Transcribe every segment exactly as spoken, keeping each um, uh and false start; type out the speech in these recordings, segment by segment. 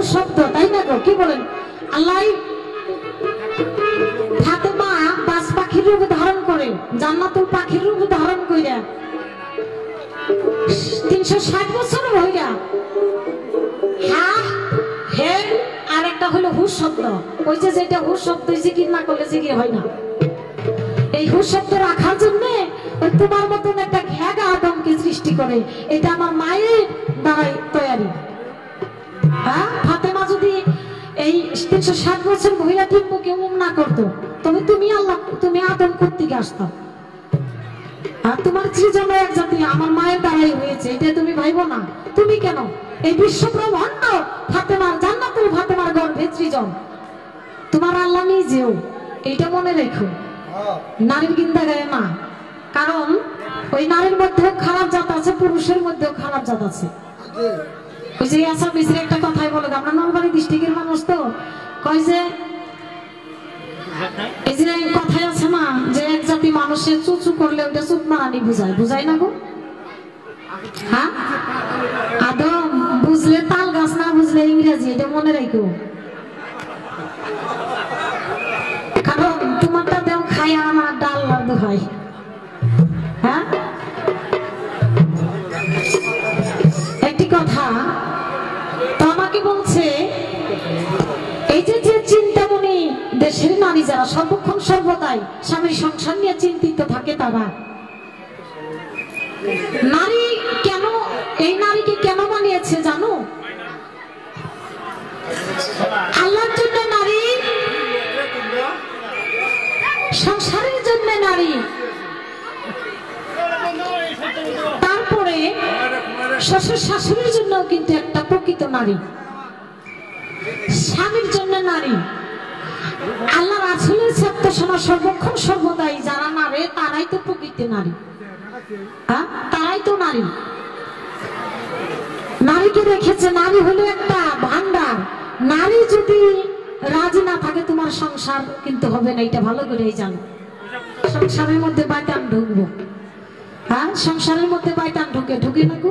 मधुर शब्द तई ना गो कि बोलें अल्लाह फातिमा बास पाखिर रूप धारण करें জান্নাতুল পাখির रूप धारण কইরা तीन सौ साठ বছর হইরা হা হে আরেকটা হলো হুশ শব্দ ওই যে যেটা হুশ শব্দ হইছে কি না করলে কি হয় না এই হুশ শব্দ রাখার জন্য ওই তোমার মতন একটা ঘ্যাগা আদমকে সৃষ্টি করে এটা আমার মায়ের দায় তৈরি হ্যাঁ ফাতেমা যদি এই तीन सौ साठ বছর মহিলা ঠিক মুখে উম না করত তুমি তুমি আল্লাহ তুমি আদম করতে আসতো আর তোমার সৃজনে এক জাতি আমার মায়ের দ্বারাই হয়েছে এটা তুমি ভাইবো না তুমি কেন এই বিশ্ব ব্রহ্মাণ্ড ফাতেমার জান্নাতুল ফাতেমার গর্ভে সৃজন তোমার আল্লাহ নিজেও এটা মনে রেখো নারীর গিন্দা গায়ে না কারণ ওই নারীর মধ্যে খারাপ জাত আছে পুরুষের মধ্যে খারাপ জাত আছে ওই যে আসা মিশ্র একটা কথাই বলে আমরা নলবাড়ী ডিস্ট্রিক্টের মানুষ তো কয় যে এই যে কথাই আছে না যে এক জাতি মানুষে চুচু করলে ওটা চুপ মারানি বুঝায় বুঝায় না গো হ্যাঁ আদম বুঝলে তাল গাছ না বুঝলে ইংরেজি এটা মনে রাখো কারণ তোমারটা দেও খায় আমার ডাল লাগতে হয় হ্যাঁ একটি কথা তোমাকে বলছে এই যে যে চিন্তামণি দেশের নারী যারা সর্বক্ষণ সর্বদাই স্বামীর সংসার নিয়ে চিন্তিত থাকে তারা নারী কেন এই নারীকে কেন বানিয়েছে জানো আল্লাহর জন্য নারী সংসারের জন্য নারী তারপরে শ্বশুর শাশুড়ির জন্য কিন্তু একটা প্রকৃত নারী স্বামীর জন্য নারী আল্লাহ রাসূলের ছাত্র সমাজ সর্বক্ষণ সর্বদাই যারা নারী তারাই তো প্রকৃত নারী হ্যাঁ তারাই তো নারী নারীকে রেখেছে নারী হলো একটা ভান্ডার নারী যদি রাজি না থাকে তোমার সংসার কিন্তু হবে না এটা ভালো করেই জানো সংসারের মধ্যে বাইতান ঢুকবো হ্যাঁ সংসারের মধ্যে বাইতান ঢুকে ঢুকে না গো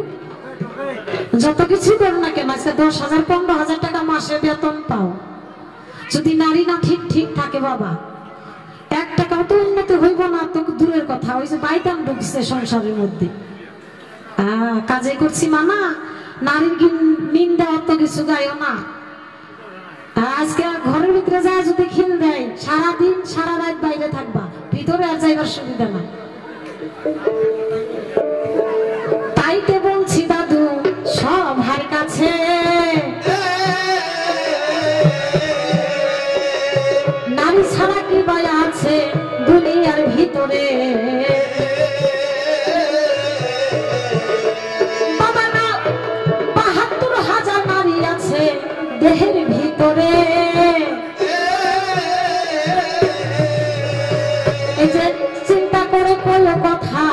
যত কিছু করো না কেন আজকে দশ হাজার পনেরো হাজার টাকা মাসে বেতন পাও যদি নারী না ঠিক ঠিক থাকে বাবা এক টাকাও তো উন্নতি হইব না তো দূরের কথা ওই যে বাইতান ঢুকছে সংসারের মধ্যে হ্যাঁ কাজে করছি মানা নারীর নিন্দা অত কিছু গায়ও না আজকে ঘরের ভিতরে যায় যদি খিল দেয় সারাদিন সারা রাত বাইরে থাকবা ভিতরে আর যাইবার সুবিধা না তাইতে বলছি দাদু সবার কাছে নারী ছাড়া কি ভাই আছে দুনিয়ার ভিতরে বাবা না বাহাত্তর হাজার নারী আছে দেহের ভিতরে এই যে চিন্তা করে কল কথা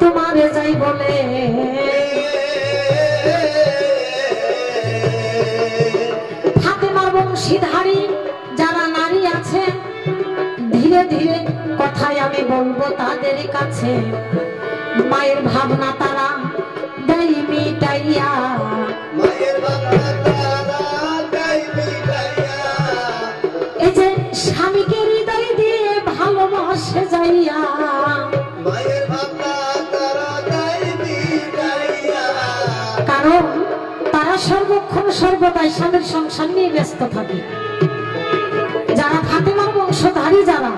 তোমারে যাই বলে ফাতেমার বংশীধারী যারা নারী আছে ধীরে ধীরে কথায় আমি বলবো তাদের কাছে মায়ের ভাবনা তারা দেই মিটাইয়া মায়ের ভাবনা তারা দেই মিটাইয়া এই যে স্বামীকে হৃদয় দিয়ে ভালোবাসে যাইয়া মায়ের ভাবনা তারা দেই মিটাইয়া কারণ তারা সর্বক্ষণ সর্বদাই স্বামীর সংসার নিয়ে ব্যস্ত থাকে যারা ফাতেমার বংশধারী যারা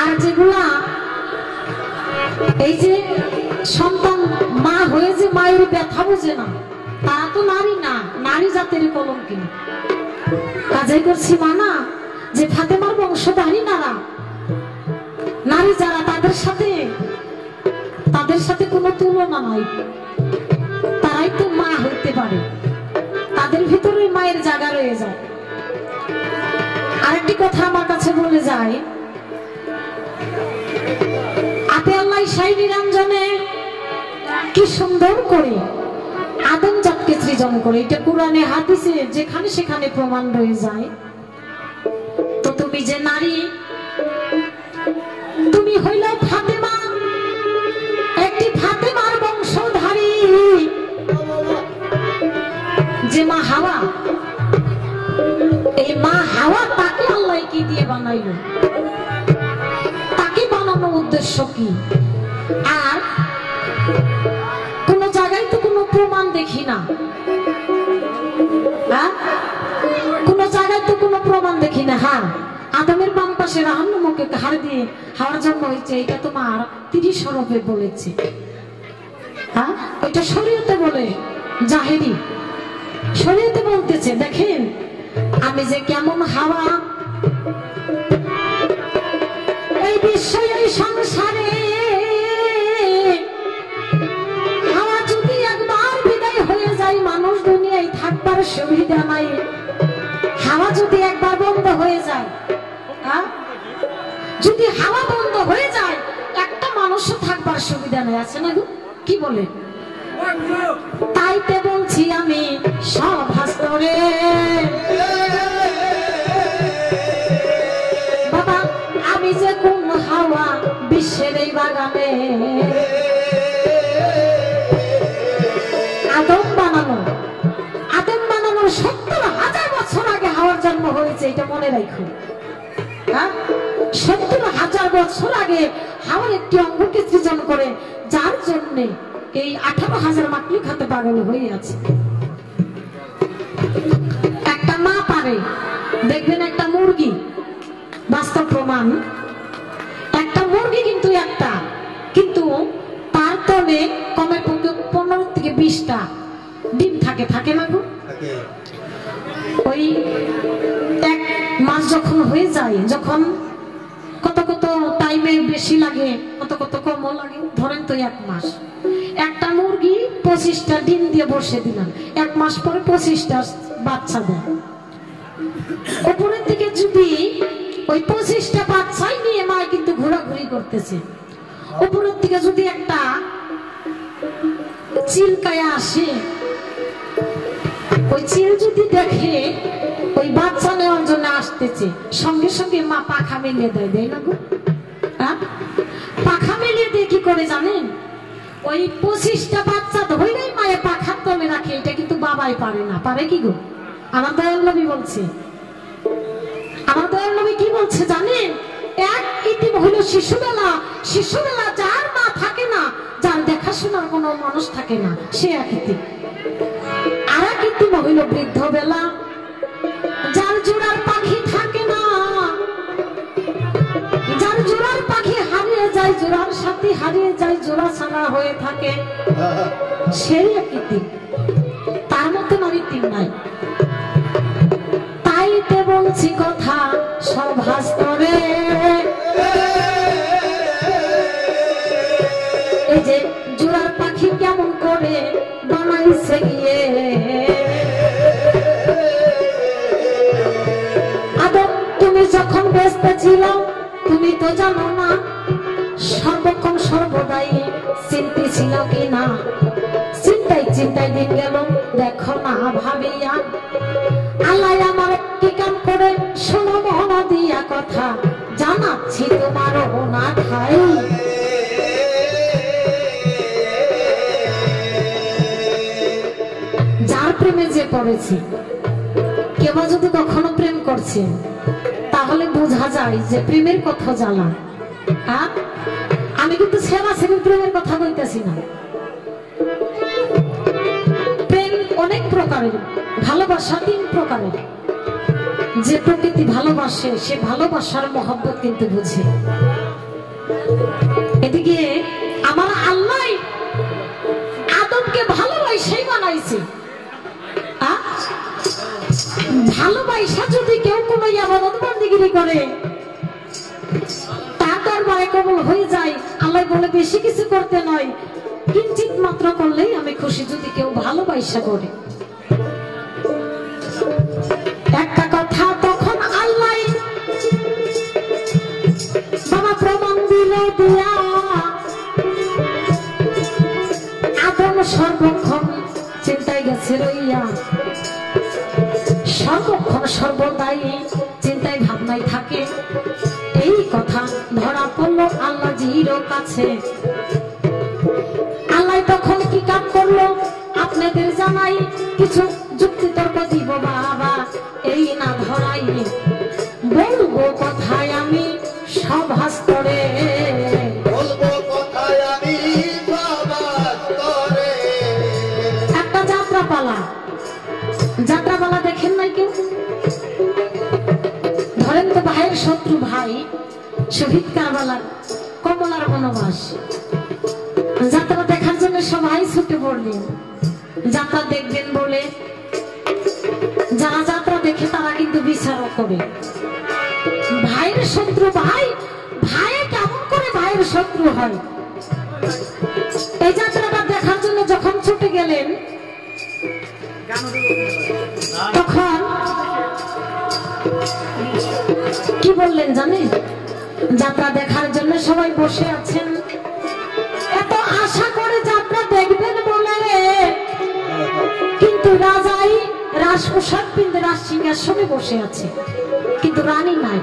আর যেগুলা এই যে সন্তান মা হয়ে যে মায়ের ব্যথা বুঝে না তারা তো নারী না নারী জাতের কলঙ্কিনী কাজেই করছি মানা যে ফাতেমার বংশধারী নারা নারী যারা তাদের সাথে তাদের সাথে কোনো তুলনা নয় তারাই তো মা হইতে পারে তাদের ভিতরে মায়ের জায়গা রয়ে যায় আরেকটি কথা আমার কাছে বলে যায় আপে আল্লাহ সাই নিরঞ্জনে কি সুন্দর করে আদম জাতকে সৃজন করে এটা কোরআনে হাদিসে যেখানে সেখানে প্রমাণ রয়ে যায় তো তুমি যে নারী তুমি হইলে ফাতেমা একটি ফাতেমার বংশধারী যে মা বানাইলো তাকে বানানোর উদ্দেশ্য কি? আর কোন জায়গায় তো কোনো প্রমাণ দেখি না, হ্যাঁ কোন জায়গায় তো কোনো প্রমাণ দেখি না। হ্যাঁ আদমের বাম পাশে রাম নামকে ঘাড় দিয়ে হাওয়ার জন্ম হয়েছে, এটা তোমার তিরিশ শরফে বলেছে, হ্যাঁ এটা শরীয়তে বলে জাহেরি শরীয়তে বলতেছে। দেখেন আমি যে কেমন হাওয়া এই বিষয়ে সংসারে হাওয়া যদি একবার বিদায় হয়ে যায় মানুষ দুনিয়ায় থাকবার সুবিধা নাই, হাওয়া যদি একবার বন্ধ হয়ে যায়, যদি হাওয়া বন্ধ হয়ে যায় একটা মানুষও থাকবার সুবিধা নেই, আছে না গো কি বলে? তাইতে বলছি আমি সব হাসরে বাবা আমি যে কোন হাওয়া বিশ্বের এই বাগানে আদম বানানো, আদম বানানোর সত্তর হাজার বছর আগে হাওয়ার জন্ম হয়েছে, এটা মনে রাখো। হ্যাঁ সত্তর হাজার বছর আগে হাওয়ার একটি অঙ্গকে সৃজন করে যার জন্যে এই আঠারো হাজার মাকলি খাতে পাগল হয়ে আছে। একটা মা পারে, দেখবেন একটা মুরগি, বাস্তব প্রমাণ, একটা মুরগি কিন্তু একটা, কিন্তু তার তলে কমের পক্ষে পনেরো থেকে বিশটা ডিম থাকে, থাকে না গো? ওই এক মাস যখন হয়ে যায়, যখন কত কত টাইমে বেশি লাগে কত কত কম লাগে, ধরেন তো এক মাস, একটা মুরগি পঁচিশটা ডিম দিয়ে বসে দিলাম, এক মাস পরে পঁচিশটা বাচ্চা দেয়। উপরের দিকে যদি ওই পঁচিশটা বাচ্চাই নিয়ে মা কিন্তু ঘোরাঘুরি করতেছে, উপরের দিকে যদি একটা চিলকায় আসে, ওই চিল যদি দেখে ওই বাচ্চা নেওয়ার জন্য আসতেছে, সঙ্গে সঙ্গে মা পাখা মেলে দেয়, দেয় না গো? পাখা মেলে দিয়ে কি করে জানেন? ওই পঁচিশটা বাচ্চা ধরেই মায়ে পাখার তলে রাখে, এটা কিন্তু বাবাই পারে না, পারে কি গো? আমার দয়াল নবী বলছে, আমার দয়াল নবী কি বলছে জানেন? এক ইতিম হলো শিশুবেলা, শিশুবেলা যার মা থাকে না, যার দেখাশোনার কোনো মানুষ থাকে না, সে এক ইতিম। আর এক ইতিম হইল বৃদ্ধবেলা, যার জোড়ার পাখি থাকে না, যার জোড়ার পাখি হারিয়ে যায়, জোড়ার সাথে হারিয়ে যায়, জোড়া ছাড়া হয়ে থাকে, সেই ইতিম। তার মধ্যে আর ইতিম নাই। তাইতে বলছি কথা সব হাসরে, এই যে জোড়ার পাখি কেমন করে বানাইছে গিয়ে ছিল, তুমি তো জানো না, সর্বক্ষণ সর্বদাই চিন্তি ছিল কিনা, চিন্তায় চিন্তায় দিন গেল, দেখো না ভাবিয়া আল্লাহ আমার কি কাম করে, শোনো মহনা দিয়া কথা জানাচ্ছি তোমার না খাই। যার প্রেমে যে পড়েছি, কেউ যদি কখনো প্রেম করছে তাহলে বোঝা যায় যে প্রেমের কথা জানা। আমি কিন্তু সেরা সেরি প্রেমের কথা বলতেছি না, প্রেম অনেক প্রকারের, ভালোবাসা তিন প্রকারের। যে প্রকৃতি ভালোবাসে সে ভালোবাসার মহব্বত কিন্তু বুঝে। এদিকে আমার আল্লাহ আদমকে ভালোবাসাই বানাইছে। ভালোবাসা যদি কেউ কোনো আবাদতবন্দিগিরি করে তা দরবারে কবুল হয়ে যায়। আল্লাহ বলে বেশি কিছু করতে নয়, কিঞ্চিত মাত্র করলেই আমি খুশি, যদি কেউ ভালোবাসা করে। একটা কথা তখন আল্লাহ বাবা প্রমাণ দিল দিয়া, আদম সর্বক্ষণ চিন্তায় গেছে রইয়া, সর্বক্ষণ সর্বদাই চিন্তায় ভাবনায় থাকে। এই কথা ধরা পড়লো আল্লাহ জিরো কাছে। আল্লাহ তখন কি কাজ করলো আপনাদের জানাই, কিছু যুক্তি তর্ক দিব বাবা, এই না ধরাই বলবো কথায় पाला जात्रा पाला देखें ना क्यों धरें तो बाहर शत्रु भाई शहीद कारबाला कमलार बनवास जात्रा देखने जने सबाई छुटे पड़ल जात्रा देखबेन बोले जारा जात्रा देखे तारा किन्तु विचार करे भाईर शत्रु भाई भाई केमन करे भाईर शत्रु हय ए जात्राटा देखार जन्य जखन छुटे गेलेन तखन कि बोललेन जाने जात्रा देखार जन्य सबाई बसे आछेन एत आशा करे जात्रा देखबेन बोले किन्तु राजाई राज पोशाक पिंधे राज सिंहासने बसे आछे किन्तु रानी नाई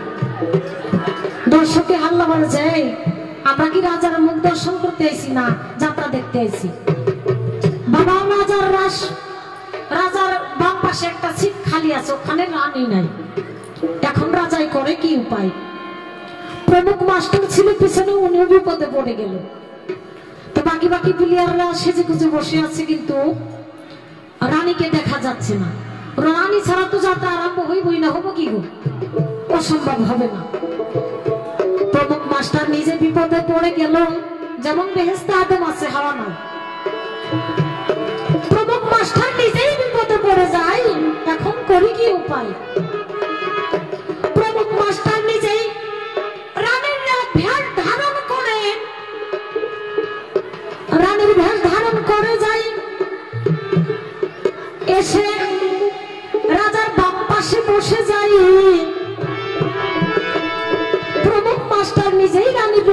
दर्शके हल्ला बड़े जाए আমরা কি রাজার মুখ দর্শন করতে আইছি না যাত্রা দেখতে আইছি বাবা রাজার রাস রাজার বাম পাশে একটা সিট খালি আছে ওখানে রানী নাই এখন রাজাই করে কি উপায় প্রমুখ মাস্টার ছিল পিছনে উনিও বিপদে পড়ে গেল তো বাকি বাকি প্লেয়াররা সেজে গুজে বসে আছে কিন্তু রানীকে দেখা যাচ্ছে না রানী ছাড়া তো যাত্রা আরম্ভ হইবই না হবে কি গো অসম্ভব হবে না प्रमुख मास्टर निजे विपदे पड़े गेल जेमन बेहेस्ते आदम आछे हावा ना प्रमुख मास्टर निजेई विपदे पड़े जाय एखन करी कि उपाय प्रमुख मास्टर निजेई रानीर भेष धारण करे रानीर भेष धारण करे जाय एसे राजार बाम पाशे बसे जाय তুমি তো আদম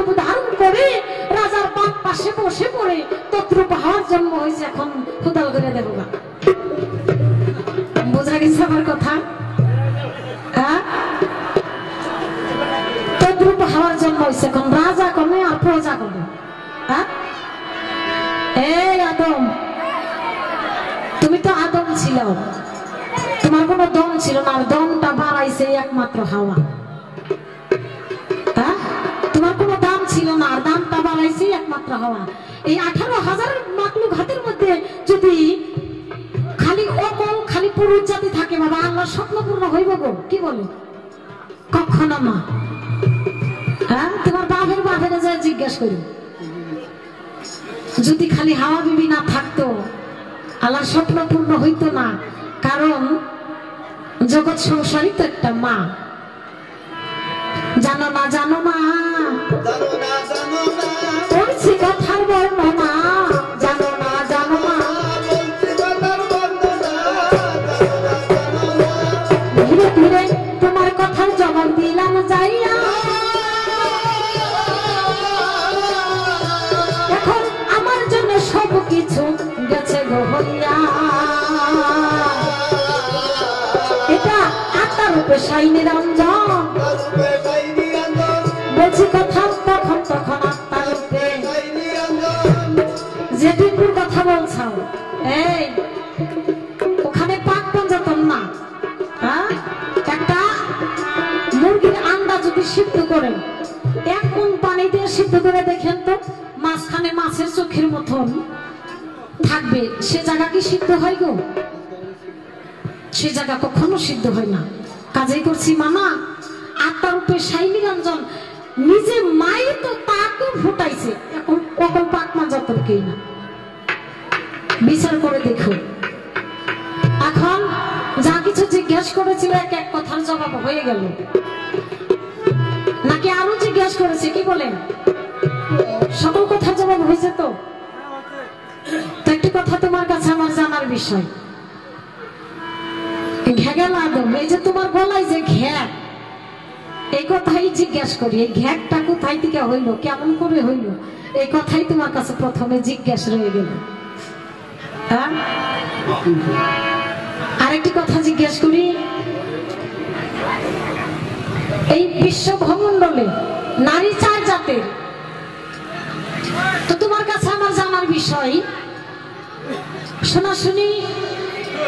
ছিল তোমার কোনো দম ছিল না দমটা বাড়াইছে একমাত্র হাওয়া जिज्ञास करी যদি খালি হাওয়া বিবি না থাকতো আল্লাহ স্বপ্নপূর্ণ হইতো না কারণ জগৎ সংসারই তো একটা মা জানো না জানো মা জানো না জানো না বলছি কথার বর্ণনা মা জানো না জানো মা বলছি কথার বর্ণনা জানো না জানো না ধীরে ধীরে তোমার কথার জবাব দিলাম যাইয়া এখন আমার জন্য সব কিছু গেছে গো হইয়া এটা আত্মার উপরে শাইনে রঞ্জন চোখের মতন থাকবে সে জায়গা কি সিদ্ধ হয় গো সে জায়গা কখনো সিদ্ধ হয় না কাজেই করছি মামা আত্মা রূপে সাই নিরঞ্জন নিজে মাই তো তাকে ফুটাইছে এখন কখন পাকমা যতন কেই না বিচার করে দেখো এখন যা কিছু জিজ্ঞাসা করেছিল এক এক কথার জবাব হয়ে গেল নাকি আরো জিজ্ঞাসা করেছে কি বলেন সকল কথা জবাব হয়েছে তো একটি কথা তোমার কাছে আমার জানার বিষয় ঘ্যাগেল আদম এই যে তোমার গলায় যে ঘ্যাক এই কথাই জিজ্ঞাসা করি এই ঘ্যাকটা কোথায় থেকে হইল কেমন করে হইল এই কথাই তোমার কাছে প্রথমে জিজ্ঞাসা রয়ে গেল আরেকটি কথা জিজ্ঞাসা করি এই বিশ্ব ভ্রমণ্ডলে নারী চার জাতের तो तुम्हारे का सामार जामार विषय सुना सुनी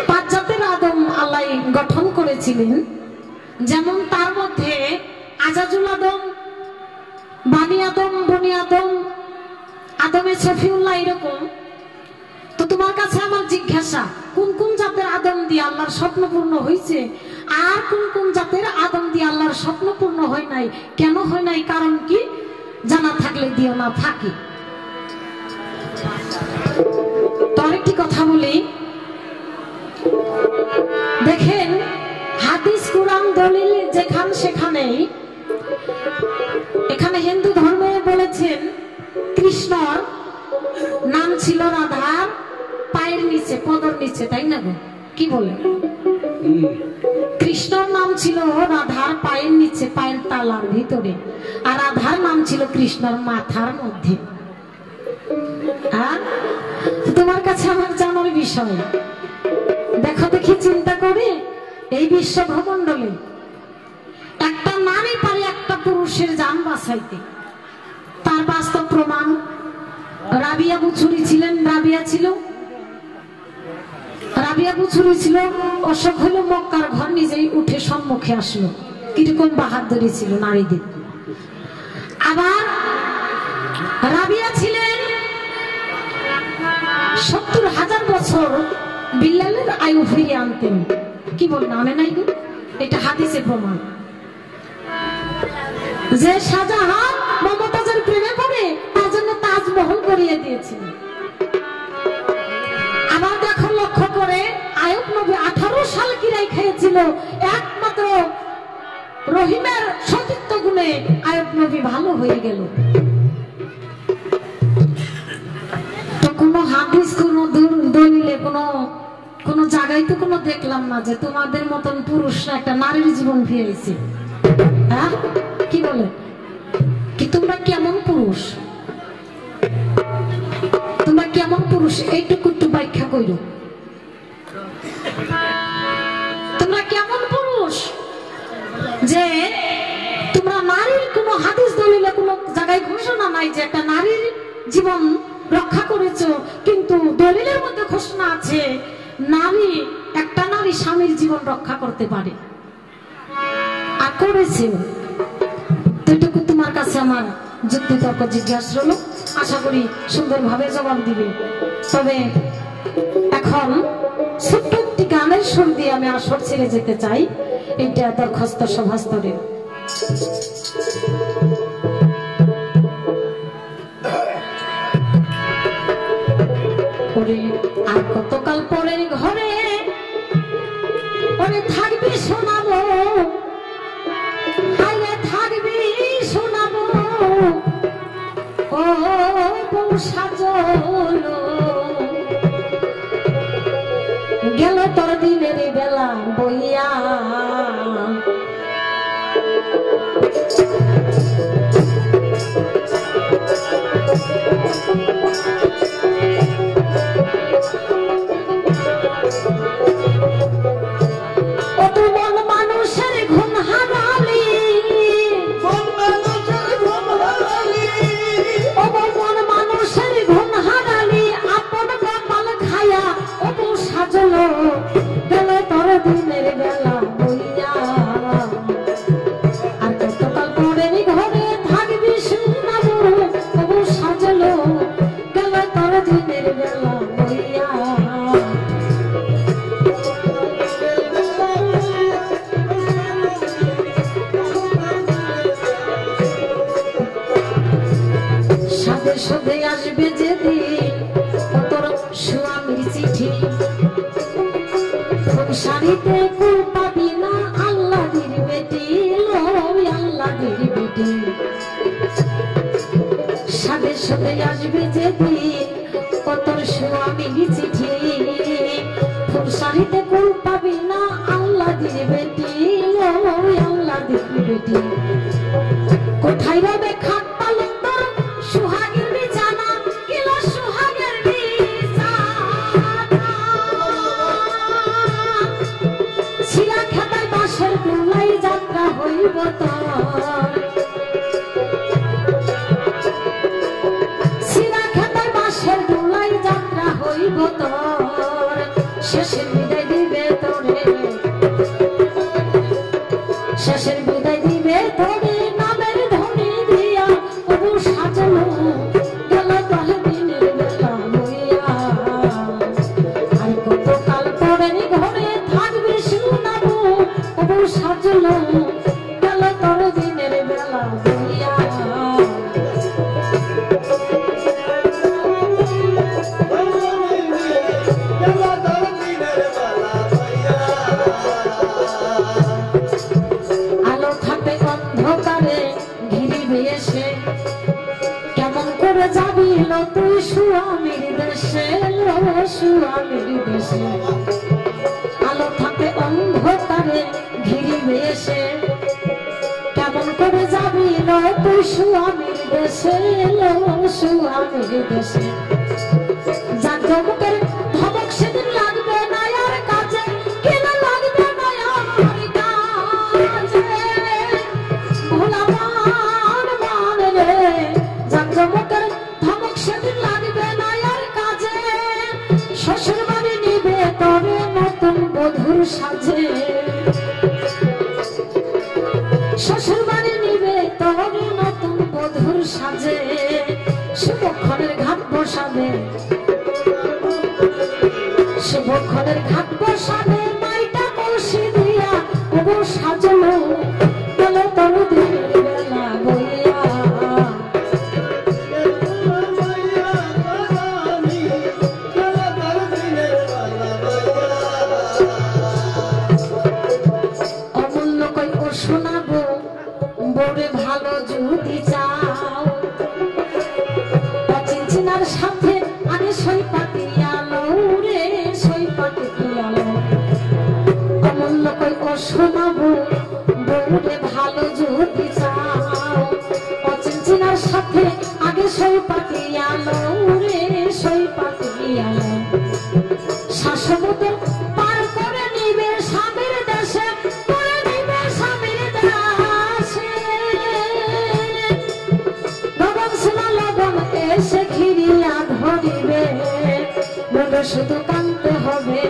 पाँच जातेर आदम आल्लाह गठन करेछिलेन जेमन तार मध्ये आजाजुल आदम बानी आदम बनी आदम आदमे शफिउल्लाह एरकम तो तुम्हारे का सामार जिज्ञासा ठेसा कुन कुन जातेर आदम दिए आल्लाहर स्वप्न पूर्ण हयेछे आर कुन कुन जातेर आदम दिए आल्लाहर स्वप्न पूर्ण हय नाई केन हय नाई कारण कि जाना थाकले दिओ ना थाके तारेकटी कथा बोली देखें हादिस कुरान दलिल जेखान सेखानेई एखाने हिंदू धर्मे बोलेछेन कृष्णर नाम छिलो राधा पायर नीचे पदर नीचे ताई ना गो की बोले कृष्णर नाम छिलो राधार पायर नीचे पायर तालार भीतरे और राधार नाम छिलो कृष्णर माथार मध्य हाँ तुम्हारे कच्चा मर जाना भी विषय देखो देखी चिंता करे ये विश्व भवंडले एक ता नारी पर एक ता पुरुषेर जान बासाई थी तार बास तो प्रमाण राबिया बुचुरी चिलन राबिया चिलो राबिया बुचुरी चिलो और शक्लो मौका घर निजे उठे शाम मुख्य आश्लो किरकोन बाहर दरी चिलो नारी दी अबार राबिया चिलन सत्तर हजार बसोर बिल्लर आयु फिरी आंते हैं कि बोलना मैं नहीं हूँ इटा हाथी से प्रमाण जय शाहजहाँ ममता जर प्रेम करे ताजने ताजमहल करिए दिए थे अमार देखो लक्ष्य करे आयु नब्बे अठारह साल की रही है जिलो एक मात्रो रोहिमेर छोटित्तो गुने आयु नब्बे भालो हुए गेलो तो कुनो हाथीस कुनो दोनीले कुनो कुनो जागाई तो कुनो देख लम्ना जे तुम्हादेर मतन पुरुष ना एक नारी जीवन भी ऐसी हाँ की बोले कि तुमरा क्या मन पुरुष तुमरा क्या मन पुरुष एक टुकड़ टुकड़ बैठा कोई लो तुमरा क्या मन पुरुष जे तुमरा नारी कुनो हाथीस दोनीले कुनो जागाई घोषणा नहीं जे एक नारी जीवन रक्षा करेছো किंतु दलिलेर मध्ये घोषणा आछे नारी एकटा नारी स्वामीर जीवन रक्षा करते पारे আর করেছে এতটুকু তোমার কাছে আমার যুক্তিতর্ক জিজ্ঞাসা হলো আশা করি সুন্দরভাবে জবাব দিবে তবে এখন ছোট্ট একটি গানের সুর দিয়ে আমি আসর ছেড়ে যেতে চাই এটা দরখাস্ত সভাস্থরে कतकाल परे घरे ओरे थाकबी शोनाबो हायरे थाकबी शोनाबो ओ बउ साजलो गेल तोर दिनेर बेला बइया I'm आलो थाके अंधकारे घिरे बेशे केमन करे जाबी लो तुई स्वामीर देशे लो स्वामीर देशे जातो मुकेर धमक सेदिन लागबे ना यार काछे केन लागबे ना यार काछे भोला मान मान रे जातो मुकेर धमक सेदिन लागबे ना यार काछे शशुर बाड़ी निबे तबे नतुन बधुर साजे शशुर बाड़ी निबे तबे नतुन बधुर साजे शुभक्षणेर घाट बसाबे शुभक्षणेर घाट बसाबे माइटा कलसी दिया ओगो साजलो तले तले दिल लागिया माइया रानी तले तले दिल लागिया अमूल्य कोई ओ सुनाबो बोरे भालो जुदी चाओ चिंचिनार साथे आरे सोई पातिया सुनाबो बोरे भालो जुदी चाओ चिंचिनार साथे आगे सोई पातिया रे सोई पातिया शासमुद्र पार करे निबे स्वामीर देशे करे निबे स्वामीर देशे लगन सुना लगन एसे घिरिया धरिबे मन शुधु कांते होबे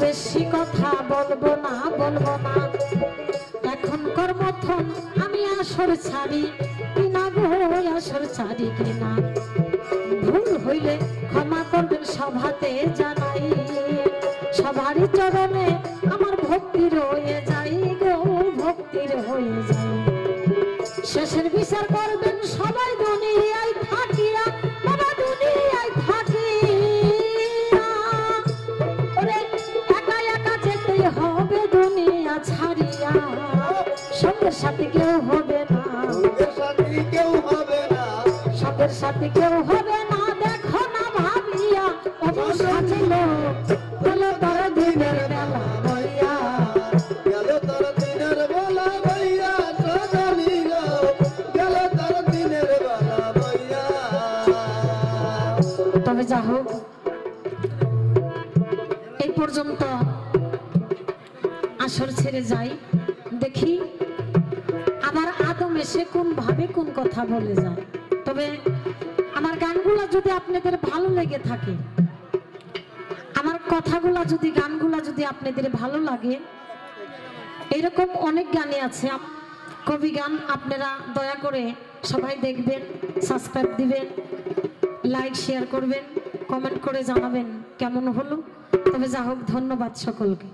बेशी कथा बोलबो ना बोलबो ना एखनकार मतन आमी आसर छाड़ी किना गो आसर छाड़ी किना भूल हইলে क्षमा करबेन सभाते जानाई सभारी चरणे आमार भक्ति रये जाई गो भक्ति रये जाई शेषेर विचार करबेन सबाई दुनियाय थाकिया बाबा दुनियाय सबेर साथी क्यों होबे ना सबेर साथी क्यों होबे ना सबेर साथी क्यों होबे ना देखो ना भाबिया ओबो साजलो गेलो तार दिनेर बेला भैया गेलो तार दिनेर बेला भैया सजानी गो गेलो तार दिनेर बेला भैया तबे जाओ এই পর্যন্ত আসর ছেড়ে যাই দেখি আমার আদম এসে কোন ভাবে কোন কথা বলে যায় তবে আমার গানগুলা যদি আপনাদের ভালো লাগে থাকে আমার কথাগুলা যদি গানগুলা যদি আপনাদের ভালো লাগে এরকম অনেক গানে আছে কবি গান আপনারা দয়া করে সবাই দেখবেন সাবস্ক্রাইব দিবেন লাইক শেয়ার করবেন কমেন্ট করে জানাবেন কেমন হলো তবে যা হোক ধন্যবাদ সকলকে।